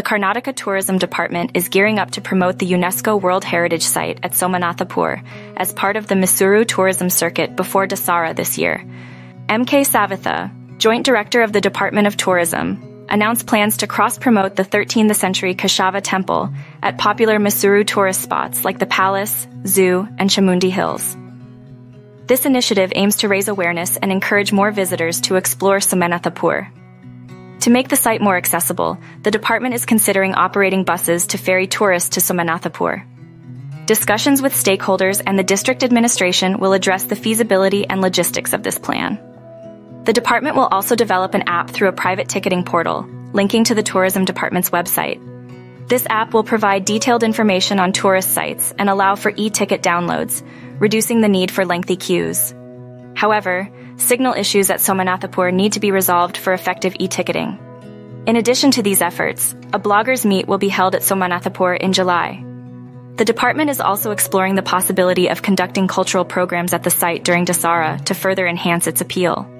the Karnataka Tourism Department is gearing up to promote the UNESCO World Heritage Site at Somanathapur as part of the Mysuru tourism circuit before Dasara this year. MK Savitha, Joint Director of the Department of Tourism, announced plans to cross-promote the 13th century Keshava Temple at popular Mysuru tourist spots like the Palace, Zoo, and Chamundi Hills. This initiative aims to raise awareness and encourage more visitors to explore Somanathapur. To make the site more accessible, the department is considering operating buses to ferry tourists to Somanathapur. Discussions with stakeholders and the district administration will address the feasibility and logistics of this plan. The department will also develop an app through a private ticketing portal, linking to the tourism department's website. This app will provide detailed information on tourist sites and allow for e-ticket downloads, reducing the need for lengthy queues. However, signal issues at Somanathapur need to be resolved for effective e-ticketing. In addition to these efforts, a bloggers' meet will be held at Somanathapur in July. The department is also exploring the possibility of conducting cultural programs at the site during Dasara to further enhance its appeal.